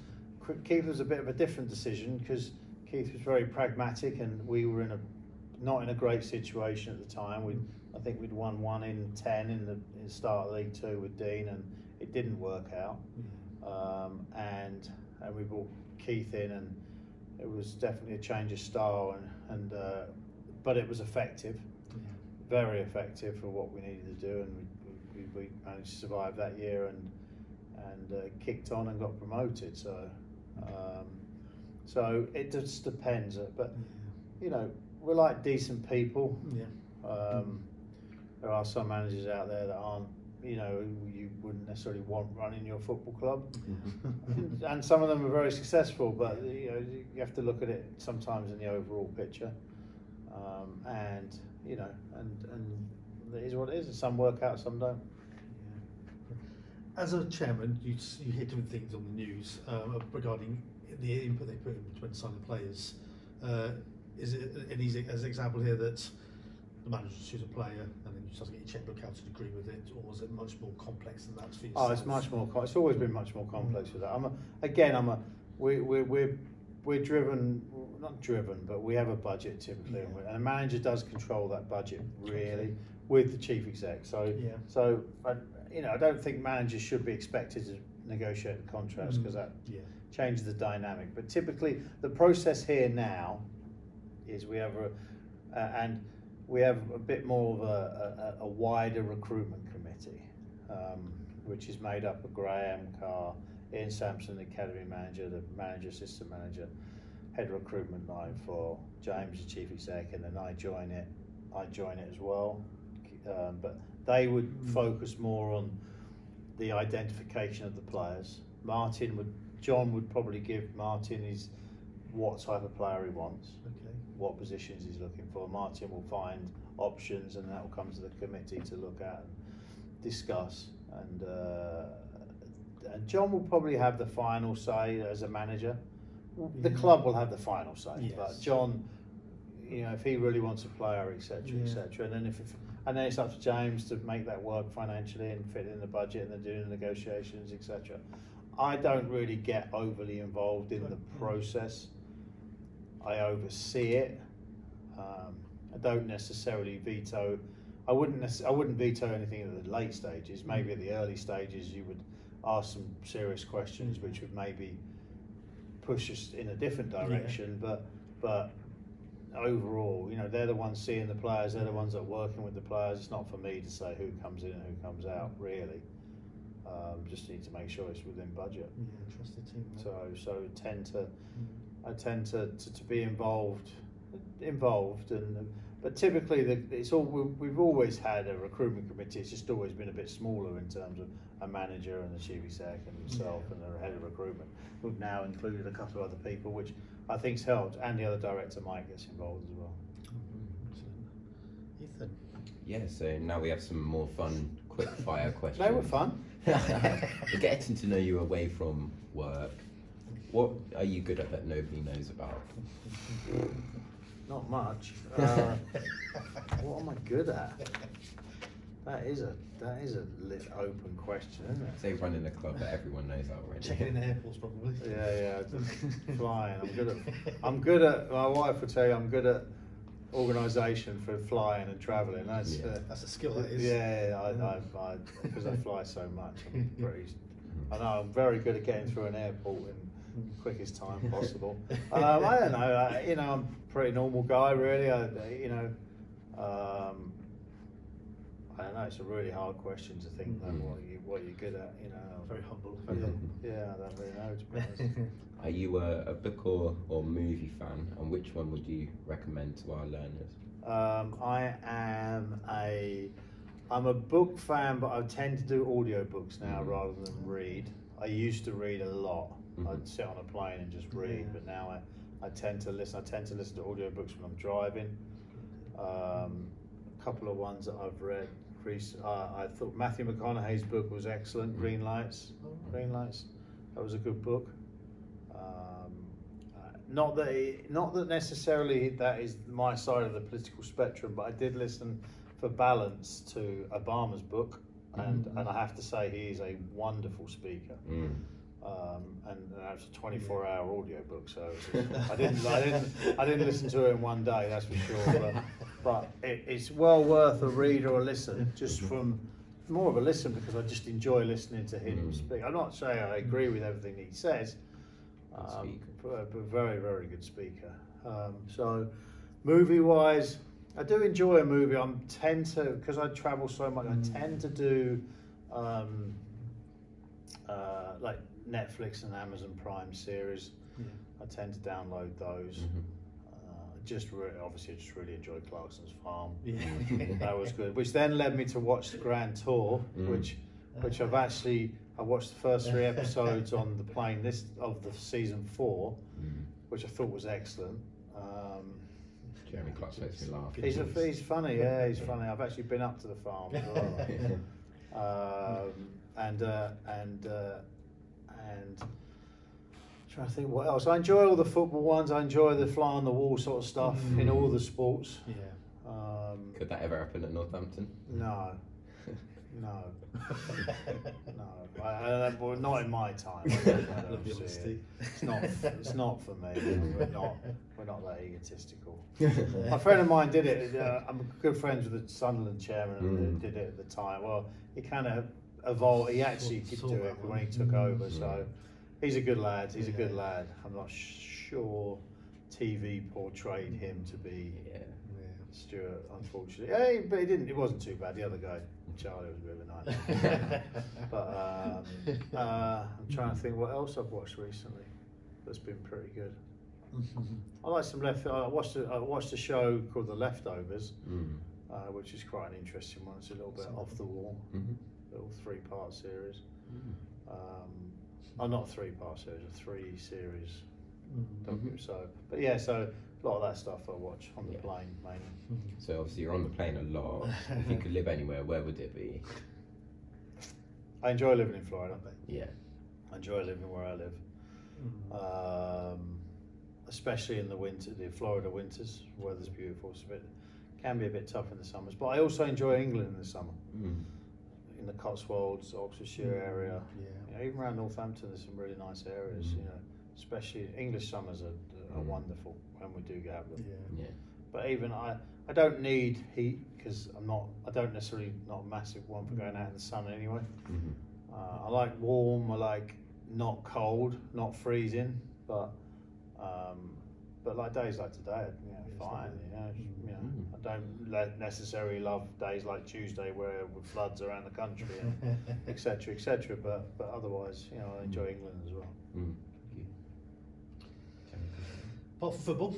Keith was a bit of a different decision because Keith was very pragmatic, and we were in a not in a great situation at the time. We, I think we'd won one in ten in the, in the start of League Two with Dean, and it didn't work out. Um, and and we brought Keith in, and it was definitely a change of style, and and uh, but it was effective, very effective for what we needed to do, and we, we, we managed to survive that year, and and uh, kicked on and got promoted. So um, so it just depends, but you know. We're like decent people. Yeah. Um, there are some managers out there that aren't, you know, you wouldn't necessarily want running your football club. Mm-hmm. And some of them are very successful, but you know, you have to look at it sometimes in the overall picture. Um, and you know, and and it is what it is. Some work out, some don't. Yeah. As a chairman, you you hear different things on the news um, regarding the input they put in between signing players. Uh, Is it an easy as an example here that the manager chooses a player and then you just have to get your checkbook out to agree with it, or was it much more complex than that for yourself? Oh, it's much more. It's always been much more complex with that. I'm a, again, I'm a we we we're we're driven, not driven, but we have a budget typically, yeah. and, we, and a manager does control that budget really okay. with the chief exec. So yeah. so I, you know, I don't think managers should be expected to negotiate the contracts because mm. that yeah. changes the dynamic. But typically, the process here now. Is we have a uh, and we have a bit more of a, a, a wider recruitment committee, um, which is made up of Graham Carr, Ian Sampson, the academy manager, the manager, assistant manager, head recruitment line for James, the chief exec, and then I join it. I join it as well, um, but they would focus more on the identification of the players. Martin would, John would probably give Martin his what type of player he wants. Okay. What positions he's looking for. Martin will find options, and that will come to the committee to look at and discuss. And, uh, and John will probably have the final say as a manager. The club will have the final say, yes. but John, you know, if he really wants a player, et cetera, yeah. et cetera. And then if, if and then it's up to James to make that work financially and fit in the budget, and then doing the negotiations, et cetera. I don't really get overly involved in the process. I oversee it. Um, I don't necessarily veto. I wouldn't. I wouldn't veto anything at the late stages. Maybe at the early stages, you would ask some serious questions, which would maybe push us in a different direction. Yeah. But, but overall, you know, they're the ones seeing the players. They're the ones that are working with the players. It's not for me to say who comes in and who comes out, really. Um, just need to make sure it's within budget. Yeah, trusted team. Right? So, so I tend to. Mm. I tend to, to, to be involved, involved, and but typically the, it's all we've always had a recruitment committee. It's just always been a bit smaller in terms of a manager and the chief exec and myself yeah. and the head of recruitment. We've now included a couple of other people, which I think's helped, and the other director Mike gets involved as well. Mm-hmm. Ethan. Yeah, so now we have some more fun, quick fire questions. They were fun. We're getting to know you away from work. What are you good at that nobody knows about? Not much. Uh, what am I good at? That is a that is a lit open question, isn't it? Say running a club that everyone knows that already. Checking in the airports, probably. Yeah, yeah. Flying. I'm good at. I'm good at. My wife would tell you I'm good at organisation for flying and travelling. That's yeah. uh, that's a skill that is. Yeah, I, I, I because I fly so much. I'm pretty. I know I'm very good at getting through an airport and. Quickest time possible. um, I don't know. I, you know, I'm a pretty normal guy, really. I, you know, um, I don't know. It's a really hard question to think mm-hmm. about what you what you're good at. You know, very humble. Very yeah. humble. Yeah, Yeah, I don't really know, to be honest. Are you a, a book or, or movie fan, and which one would you recommend to our learners? Um, I am a, I'm a book fan, but I tend to do audiobooks now mm-hmm. rather than read. I used to read a lot. Mm-hmm. I'd sit on a plane and just read, yeah. but now I, I tend to listen. I tend to listen to audiobooks when I'm driving. Um, a couple of ones that I've read. Uh, I thought Matthew McConaughey's book was excellent. Green Lights. Green Lights. That was a good book. Um, not that he, not that necessarily that is my side of the political spectrum, but I did listen for balance to Obama's book, and mm-hmm. and I have to say he is a wonderful speaker. Mm. Um, and that was a twenty-four hour audiobook, so it was, I didn't, I didn't, I didn't listen to it in one day, that's for sure. But, but it, it's well worth a read or a listen, just from more of a listen, because I just enjoy listening to him mm. speak. I'm not saying I agree with everything he says, um, but, but very, very good speaker. Um, so, movie-wise, I do enjoy a movie. I tend to, because I travel so much, mm. I tend to do um, uh, like. Netflix and Amazon Prime series. Yeah. I tend to download those. Mm-hmm. uh, just really, obviously, I just really enjoyed Clarkson's Farm. Yeah. That was good. Which then led me to watch the Grand Tour, mm. which, which I've actually I watched the first three episodes on the plane this of the season four, mm. which I thought was excellent. Um, Jeremy Clarkson makes me laugh. He's a, he's funny. Yeah, he's funny. I've actually been up to the farm as well. um, and uh, and. Uh, And I'm trying to think what else. I enjoy all the football ones. I enjoy the fly on the wall sort of stuff mm. in all the sports. Yeah. Um, Could that ever happen at Northampton? No. No. No. I, I, well, not in my time. I don't, I don't it. It's not. It's not for me. We're not. We're not that egotistical. A friend of mine did it. Uh, I'm good friends with the Sunderland chairman, and mm. did it at the time. Well, he kind of. Evolve. He actually did do it when he took over, so he's a good lad. He's yeah. a good lad. I'm not sure T V portrayed him to be yeah. Stuart, unfortunately. Yeah, but he didn't. It wasn't too bad. The other guy, Charlie, was a bit of a nightmare. But um, uh, I'm trying to think what else I've watched recently that's been pretty good. I like some left. I watched. A, I watched a show called The Leftovers, mm. uh, which is quite an interesting one. It's a little bit Something. off the wall. Mm-hmm. Little three-part series. Mm. Um, oh, not a three-part series, a three-series documentary. Mm-hmm. So, but yeah, so a lot of that stuff I watch on the yeah. plane mainly. So obviously you're on the plane a lot. If you could live anywhere, where would it be? I enjoy living in Florida. Yeah. I enjoy living where I live, mm. um, especially in the winter, the Florida winters. The weather's beautiful, so it can be a bit tough in the summers. But I also enjoy England in the summer. Mm. In the Cotswolds, Oxfordshire area, yeah. you know, even around Northampton, there's some really nice areas. Mm. You know, especially English summers are, are mm. wonderful when we do get out them. Yeah. Yeah. But even I, I don't need heat because I'm not. I don't necessarily not a massive one for going out in the sun anyway. Mm-hmm. uh, I like warm. I like not cold, not freezing, but um, but like days like today, you know, fine. You know, you know. Mm. Don't necessarily love days like Tuesday where with floods around the country, et cetera, et cetera. But but otherwise, you know, I enjoy England as well. Mm. Apart from football,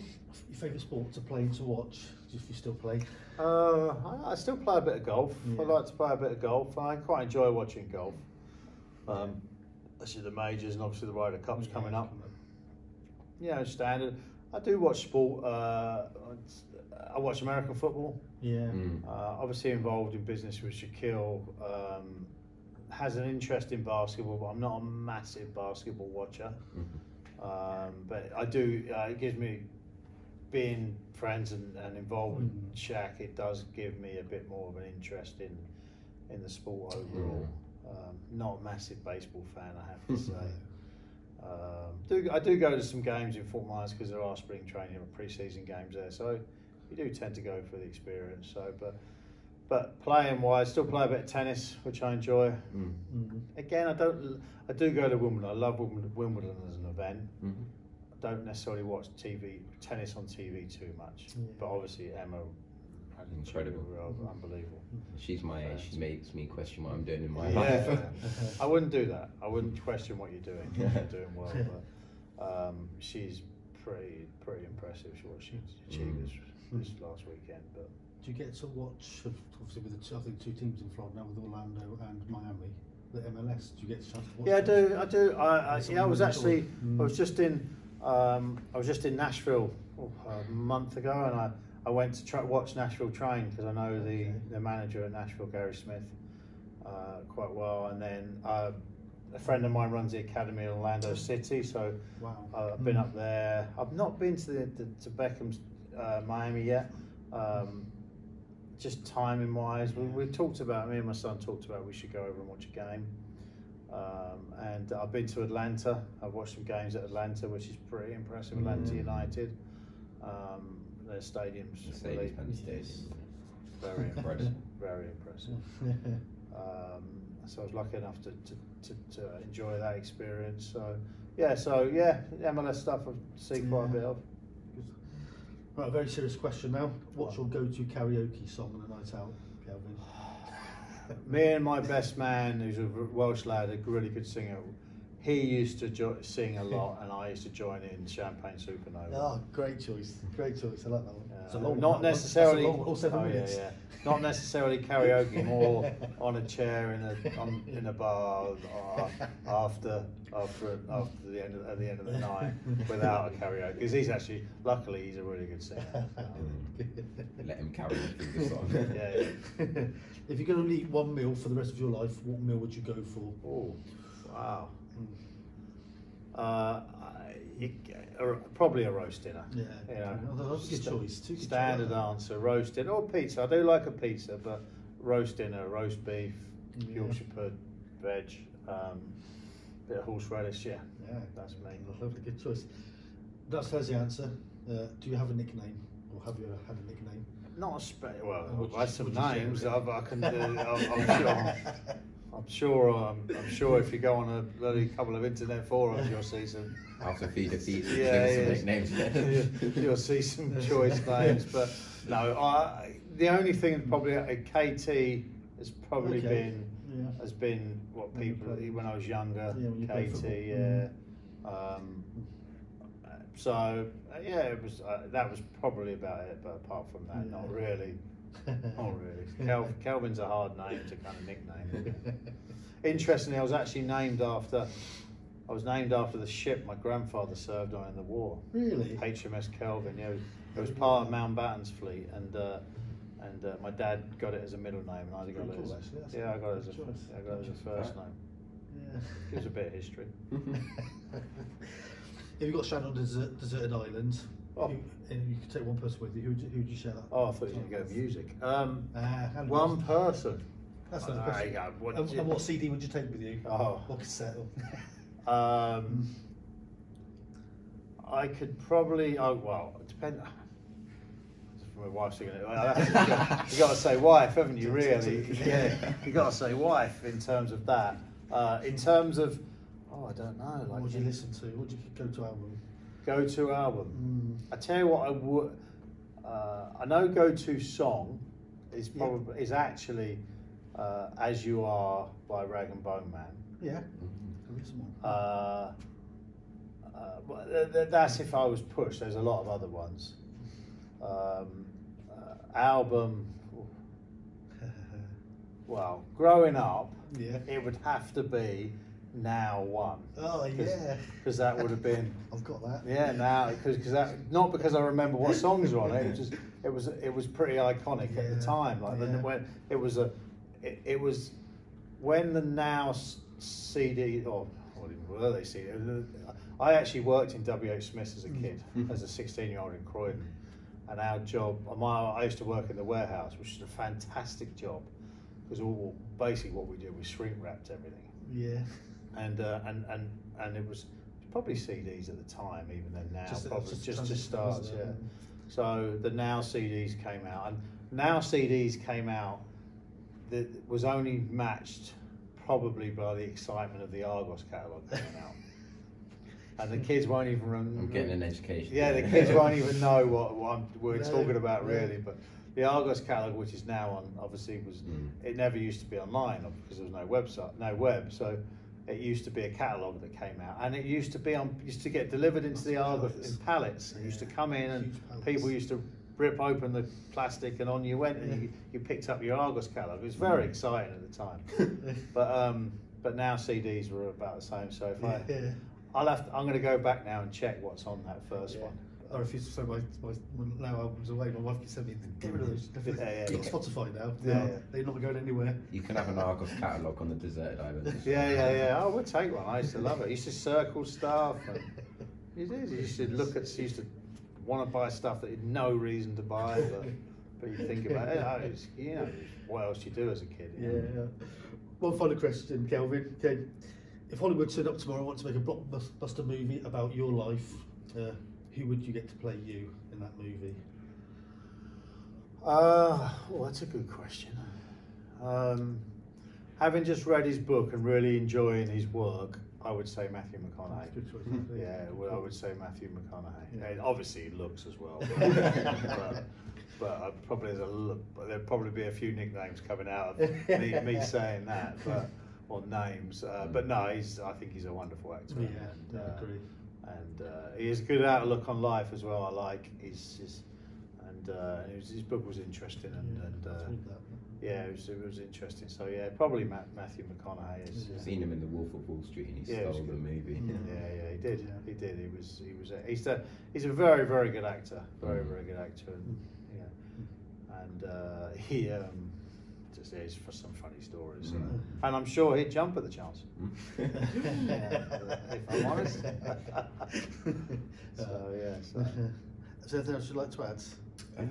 your favourite sport to play and to watch? If you still play? Uh, I, I still play a bit of golf. Yeah. I like to play a bit of golf. I quite enjoy watching golf. Um, I see the majors and obviously the Ryder Cup's yeah, coming up. Coming. Yeah, standard. I do watch sport. Uh, I watch American football. Yeah. Mm. Uh, obviously involved in business with Shaquille. Um, has an interest in basketball, but I'm not a massive basketball watcher. Mm-hmm. um, but I do. Uh, it gives me being friends and, and involved mm. with Shaq. It does give me a bit more of an interest in in the sport overall. Yeah. Um, not a massive baseball fan, I have to say. Um, do I do go to some games in Fort Myers because there are spring training and pre-season games there, so you do tend to go for the experience. So, but but playing wise, still play a bit of tennis, which I enjoy. Mm. Mm-hmm. Again, I don't. I do go to Wimbledon. I love Wimbledon as an event. Mm-hmm. I don't necessarily watch T V tennis on T V too much, yeah. but obviously Emma incredible, incredible. Unbelievable. She's my age, she makes me question what I'm doing in my yeah. life. I wouldn't do that, I wouldn't question what you're doing, you're doing well, but um, she's pretty pretty impressive what she's achieved mm. this, this last weekend. But do you get to watch, obviously with the two, I think two teams in Florida now with Orlando and Miami, the M L S, do you get to watch yeah them? I do, I do, I, I, yeah, I was actually, mm. I was just in um, I was just in Nashville oh, a month ago and I I went to try, watch Nashville train because I know the, okay. the manager at Nashville, Gary Smith, uh, quite well. And then uh, a friend of mine runs the academy in Orlando City, so wow. uh, I've been mm. up there. I've not been to the, the to Beckham's uh, Miami yet, um, just timing wise. Yeah. We, we talked about, me and my son talked about we should go over and watch a game. Um, and I've been to Atlanta. I've watched some games at Atlanta, which is pretty impressive. Mm. Atlanta United. Um, Their stadiums, the stadiums, really, stadiums. Very impressive. Very impressive. Um, so I was lucky enough to, to, to, to enjoy that experience. So yeah, so yeah, M L S stuff I've seen quite yeah. a bit of. Right, a very serious question now. What's your go-to karaoke song on a night out, Kelvin? Me and my best man, who's a Welsh lad, a really good singer. He used to jo sing a lot, and I used to join in Champagne Supernova. Oh, great choice! Great choice. I like that one. Yeah. It's a long, not necessarily. Long, all seven oh, minutes. Yeah, yeah. Not necessarily karaoke. More on a chair in a on, in a bar or after after after the end of, at the end of the night without a karaoke. Because he's actually, luckily, he's a really good singer. Let him carry the song. Yeah, yeah. If you're going to eat one meal for the rest of your life, what meal would you go for? Oh, wow. Uh, it, uh, probably a roast dinner. Yeah, you know, well, that's a good choice. Too good standard choice. Answer: roast dinner or pizza. I do like a pizza, but roast dinner, roast beef, yeah. Yorkshire pudding, veg, um, bit of horseradish. Yeah, yeah, that's me. Lovely, good choice. That's the answer. Uh, do you have a nickname, or have you ever had a nickname? Not a spe well. I have some names. I've, I can. Uh, I'm, I'm sure. I'm sure. Um, I'm sure if you go on a bloody couple of internet forums, you'll see some. After feed a feed, yeah, yeah. nicknames. You'll see some choice names, but no. I the only thing probably a K T has probably okay. been yeah. has been what people when I was younger. Yeah, when you K T, yeah. Um, so yeah, it was uh, that was probably about it. But apart from that, yeah. not really. Oh really? Kel Kelvin's a hard name to kind of nickname. Interestingly, I was actually named after I was named after the ship my grandfather served on in the war. Really? H M S Kelvin. Yeah, it was, it was part of Mountbatten's fleet, and uh, and uh, my dad got it as a middle name, and I got it. As, actually, yeah, I got it as a, I got it as a first name. Yeah. Gives a bit of history. If you've got stranded on a desert, deserted island. Oh. You, and you could take one person with you. Who would you, who would you share that? Oh, I thought you were going to go music. Um, uh, one person. person. That's another question. I, I, what and, you... and what C D would you take with you? Oh, what cassette? um, I could probably. Oh well, it depends. My wife's going to. You got to say wife, haven't you? Really? Yeah. You got to say wife in terms of that. Uh, in terms of, oh, I don't know. Like, what would you listen to? What would you go to album? Go to album. Mm. I tell you what, I would. Uh, I know go to song is probably yeah. is actually uh, "As You Are" by Rag and Bone Man. Yeah. Mm-hmm. uh, uh, well, th th that's if I was pushed. There's a lot of other ones. Um, uh, album. Well, growing up, yeah. it would have to be. Now one. Oh Cause, yeah. Because that would have been. I've got that. Yeah, now because that not because I remember what songs were on it. It was just it was it was pretty iconic yeah. at the time. Like yeah. the, when it was a, it, it was, when the Now C D or what even were they C D? I actually worked in W H Smith as a kid, mm. as a sixteen-year-old in Croydon, and our job. My I used to work in the warehouse, which is a fantastic job, because all basically what we did was shrink wrapped everything. Yeah. And, uh, and and and it was probably C Ds at the time, even then now just probably just, just to start, yeah. So the Now C Ds came out, and Now C Ds came out that was only matched probably by the excitement of the Argos catalogue coming out, and the kids won't even. I'm getting an education. Yeah, the kids won't even know what, what we're no, talking about really, yeah. but the Argos catalogue, which is now on, obviously was mm. it never used to be online because there was no website, no web. So it used to be a catalogue that came out, and it used to be on, used to get delivered into the Argos in pallets. It yeah. used to come in, and people used to rip open the plastic, and on you went, and yeah. you, you picked up your Argos catalogue. It was very exciting at the time, but um, but now C Ds were about the same. So if yeah, I, yeah. I'll have to, I'm going to go back now and check what's on that first yeah. one. I refuse to throw my, my, my now albums away. My wife can send me get rid of those. You've got Spotify now. They're, yeah, yeah. they're not going anywhere. You can have an Argos catalogue on the deserted island. Yeah, yeah, yeah. I would take one. I used to love it. I used to circle stuff. You did. You used to look at. You used to want to buy stuff that you had no reason to buy, but but you think about it. Oh, it's, you know, what else you do as a kid? You know? Yeah, yeah. One final question, Kelvin. Okay. If Hollywood turned up tomorrow and wanted to make a blockbuster movie about your life, uh, who would you get to play you in that movie? Uh, well, that's a good question. Um, having just read his book and really enjoying his work, I would say Matthew McConaughey. That's a good choice, isn't it? Yeah, well, I would say Matthew McConaughey. Yeah. And obviously, he looks as well. But, but I'd probably there's a, there'd probably be a few nicknames coming out of me, me saying that, but, or names. Uh, but no, he's. I think he's a wonderful actor. Yeah, and, uh, I agree. And uh, he has a good outlook on life as well. I like his, his and uh, his, his book was interesting, and, yeah, and uh, that, yeah, it was, it was interesting. So yeah, probably Matt, Matthew McConaughey. Is, yeah. I've seen him in The Wolf of Wall Street, and he yeah, stole the movie. Yeah. yeah, yeah, he did. Yeah. He did. He was, he was. He's a, he's a very, very good actor. Very, very good actor. And yeah, and uh, he. Um, Just is for some funny stories, mm. uh, and I'm sure he'd jump at the chance. yeah, if I'm honest. so yeah. So. Is there anything else you'd like to add? Uh,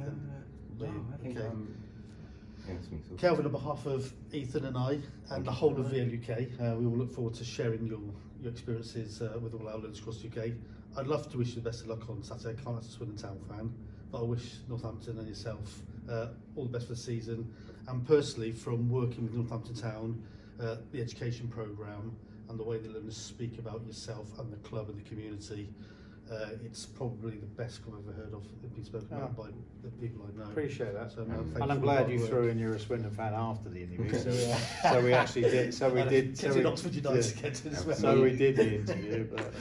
no, I think. Okay. Um, yeah, Kelvin, on behalf of Ethan and I, and Thank the whole of V L U K, uh, we will look forward to sharing your your experiences uh, with all our learners across the U K. I'd love to wish you the best of luck on Saturday. I can't as a Swindon Town fan, but I wish Northampton and yourself uh, all the best for the season. And personally, from working with Northampton Town, uh, the education programme, and the way the learners speak about yourself and the club and the community, uh, it's probably the best club I've ever heard of being spoken oh. about by the people I know. Appreciate that. So, um, and I'm glad you threw in you're a Swindon fan after the interview. so, uh, so we actually did. So we did. So we, Oxford United yeah. to as well. So we did the interview. But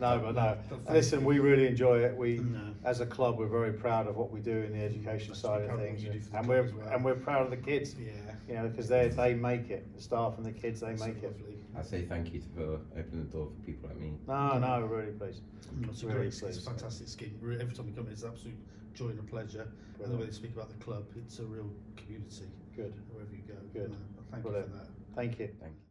no, but no. Listen, we really enjoy it. We, no. as a club, we're very proud of what we do in the education That's side of things, and we're well. and we're proud of the kids. Yeah. You know, because they they make it. The staff and the kids, they That's make so it. I say thank you for opening the door for people like me. No, no, we're really pleased. It's a, really great, pleased. It's a fantastic scheme. Every time we come in, it's an absolute joy and a pleasure. Brilliant. And the way they speak about the club, it's a real community. Good. Wherever you go. Good. Uh, thank Brilliant. you for that. Thank you. Thank you.